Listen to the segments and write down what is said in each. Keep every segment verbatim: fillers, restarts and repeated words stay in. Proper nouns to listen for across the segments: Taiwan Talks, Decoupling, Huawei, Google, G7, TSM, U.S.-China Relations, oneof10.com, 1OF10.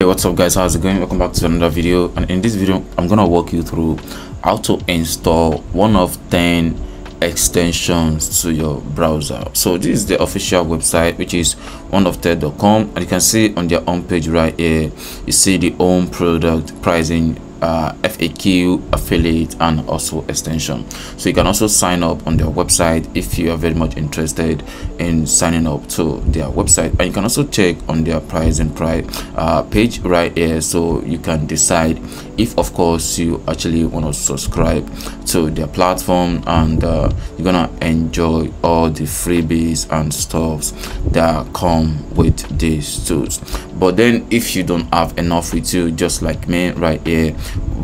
Hey, what's up guys, how's it going? Welcome back to another video, and in this video I'm gonna walk you through how to install one of ten extensions to your browser. So this is the official website, which is one of ten dot com, and you can see on their home page right here you see the own product pricing, uh, F A Q, affiliate, and also extension. So you can also sign up on their website if you are very much interested in signing up to their website, and you can also check on their price and price uh, page right here, so you can decide if of course you actually want to subscribe to their platform, and uh, you're gonna enjoy all the freebies and stuffs that come with these tools. But then if you don't have enough with you, just like me right here,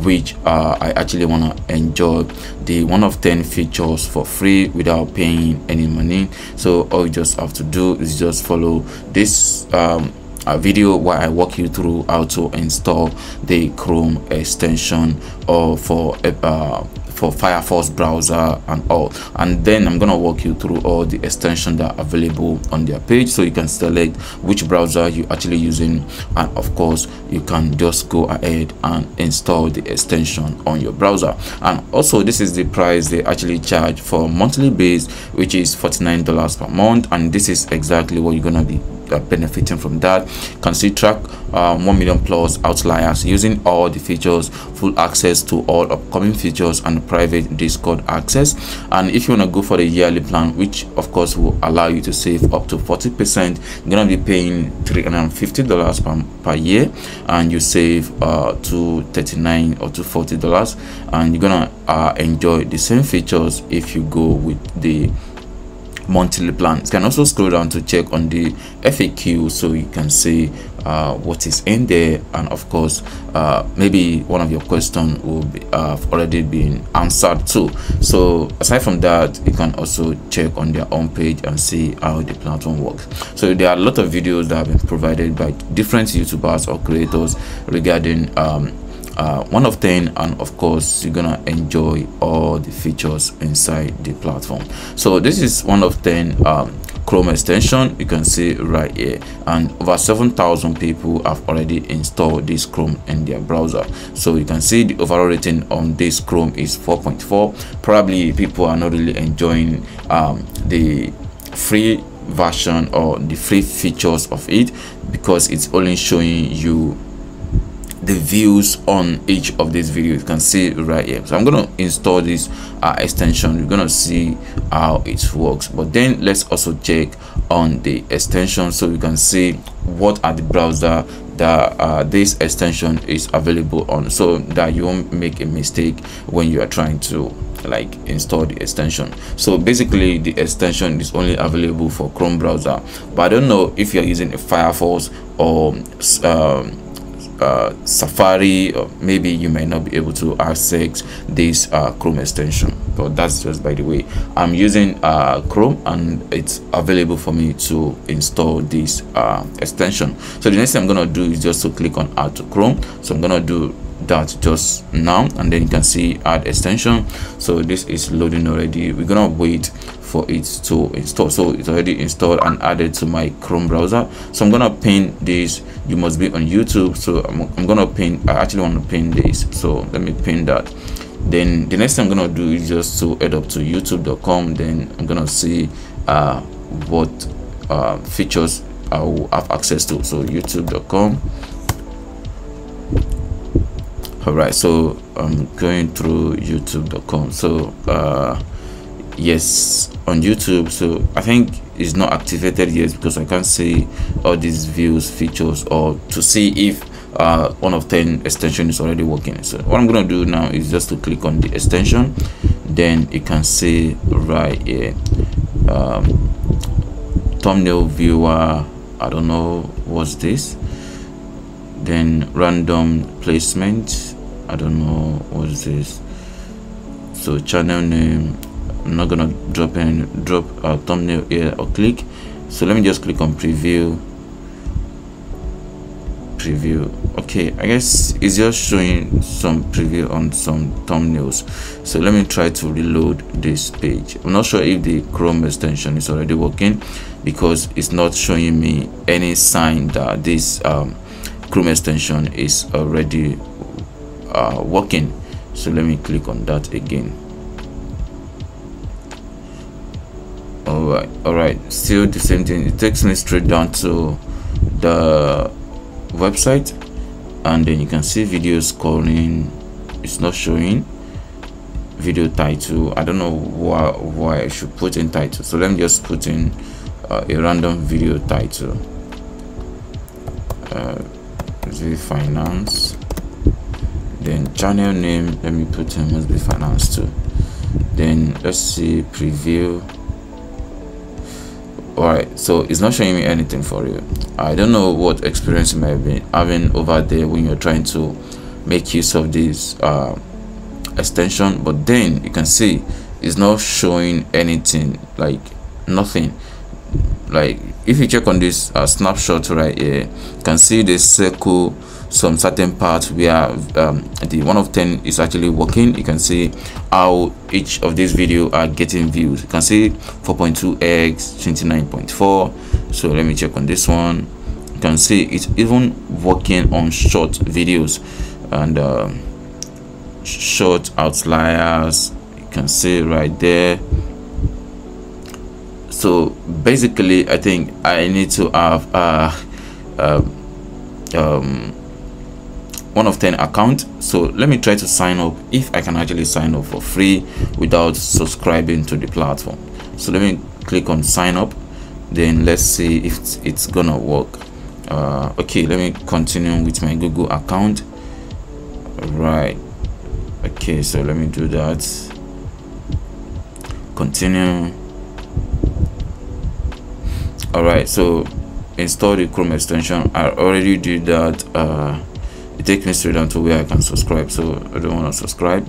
which uh, I actually want to enjoy the one of ten features for free without paying any money, so all you just have to do is just follow this um, a video where I walk you through how to install the Chrome extension or for uh, for Firefox browser and all, and then I'm gonna walk you through all the extensions that are available on their page, so you can select which browser you're actually using, and of course you can just go ahead and install the extension on your browser. And also this is the price they actually charge for monthly base, which is forty-nine dollars per month, and this is exactly what you're gonna be benefiting from. That can see track um, one million plus outliers using all the features, full access to all upcoming features, and private Discord access. And if you want to go for the yearly plan, which of course will allow you to save up to forty percent, you're gonna be paying three hundred fifty dollars per, per year, and you save uh two hundred thirty-nine dollars or two hundred forty dollars, and you're gonna uh, enjoy the same features if you go with the monthly plans. You can also scroll down to check on the F A Q, so you can see uh, what is in there, and of course uh, maybe one of your questions will be, uh, have already been answered too. So aside from that, you can also check on their own page and see how the platform works. So there are a lot of videos that have been provided by different YouTubers or creators regarding um, Uh, one of ten, and of course you're gonna enjoy all the features inside the platform. So this is one of ten um, Chrome extension, you can see right here, and over seven thousand people have already installed this Chrome in their browser. So you can see the overall rating on this Chrome is four point four. Probably people are not really enjoying um, the free version or the free features of it, because it's only showing you the views on each of these videos. You can see right here. So I'm gonna install this uh, extension. We're gonna see how it works, but then let's also check on the extension, so we can see what are the browser that uh, this extension is available on, so that you won't make a mistake when you are trying to like install the extension. So basically the extension is only available for Chrome browser, but I don't know if you're using a Firefox or um, Uh, Safari, or maybe you may not be able to access this uh, Chrome extension, but that's just by the way. I'm using uh, Chrome, and it's available for me to install this uh, extension. So the next thing I'm gonna do is just to click on Add to Chrome. So I'm gonna do that just now, and then you can see add extension. So this is loading already. We're gonna wait for it to install. So it's already installed and added to my Chrome browser. So I'm gonna pin this. You must be on YouTube, so i'm, I'm gonna pin, I actually want to pin this, so let me pin that. Then the next thing I'm gonna do is just to head up to youtube dot com. Then I'm gonna see uh what uh features I will have access to. So youtube dot com. All right, so I'm going through youtube dot com. So uh yes, on YouTube. So I think it's not activated yet, because I can't see all these views features or to see if uh one of ten extension is already working. So what I'm gonna do now is just to click on the extension. Then you can see right here um thumbnail viewer, I don't know what's this, then random placement, I don't know what is this. So channel name, I'm not gonna drop in drop a thumbnail here or click. So let me just click on preview preview okay, I guess it's just showing some preview on some thumbnails. So let me try to reload this page. I'm not sure if the Chrome extension is already working, because it's not showing me any sign that this um Chrome extension is already uh, working. So let me click on that again. Alright, alright, still the same thing. It takes me straight down to the website, and then you can see video scrolling. It's not showing video title. I don't know why, why I should put in title. So let me just put in uh, a random video title. Uh, the finance. Then channel name, let me put in must be finance too. Then let's see preview. Alright, so it's not showing me anything for you. I don't know what experience you might be having over there when you're trying to make use of this uh, extension, but then you can see it's not showing anything, like nothing. Like if you check on this uh, snapshot right here, you can see the circle, some certain parts where um, the one of ten is actually working. You can see how each of these video are getting views. You can see four point two x, twenty-nine point four. So let me check on this one. You can see it's even working on short videos and uh, short outliers. You can see right there. So basically I think I need to have a uh, um, one of ten account. So let me try to sign up, if I can actually sign up for free without subscribing to the platform. So let me click on sign up, then let's see if it's, it's gonna work. Uh, okay, let me continue with my Google account. Right, okay, so let me do that. Continue. Alright, so install the Chrome extension. I already did that. Uh, it takes me straight down to where I can subscribe, so I don't want to subscribe.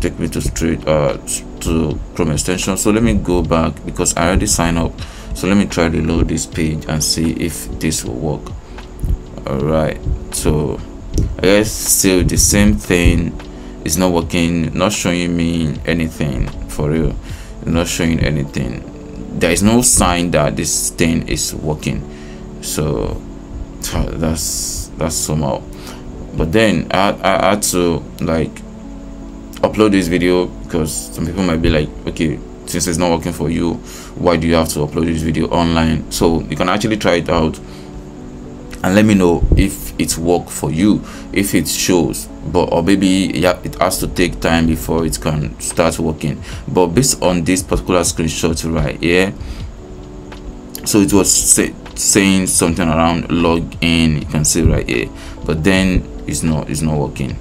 Take me to straight uh, to Chrome extension. So let me go back because I already signed up. So let me try to load this page and see if this will work. Alright, so I guess still the same thing. It's not working, not showing me anything for real. Not showing anything. There is no sign that this thing is working, so that's that's somehow. But then I, I had to like upload this video because some people might be like, okay, since it's not working for you, why do you have to upload this video online? So you can actually try it out and let me know if it's work for you, if it shows. But or maybe yeah, it has to take time before it can start working. But based on this particular screenshot right here, so it was say, saying something around log in. You can see right here, but then it's not it's not working.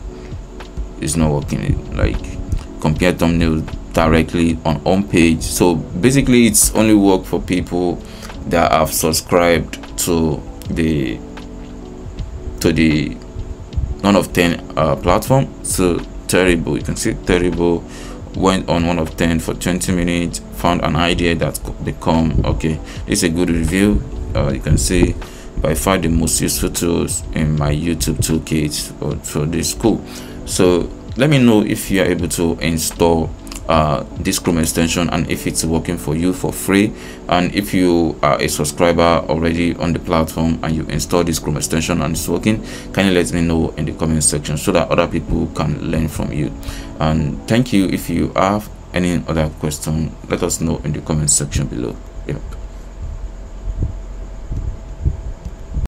It's not working. Like compare thumbnail directly on home page. So basically, it's only work for people that have subscribed to the. to the one of ten uh, platform. So terrible, you can see terrible. Went on one of ten for twenty minutes, found an idea that they come okay, it's a good review. Uh, you can see by far the most useful tools in my YouTube toolkit for this school. So let me know if you are able to install uh this Chrome extension and if it's working for you for free, and if you are a subscriber already on the platform and you install this Chrome extension and it's working, kindly let me know in the comment section so that other people can learn from you. And thank you. If you have any other question, let us know in the comment section below. Yep.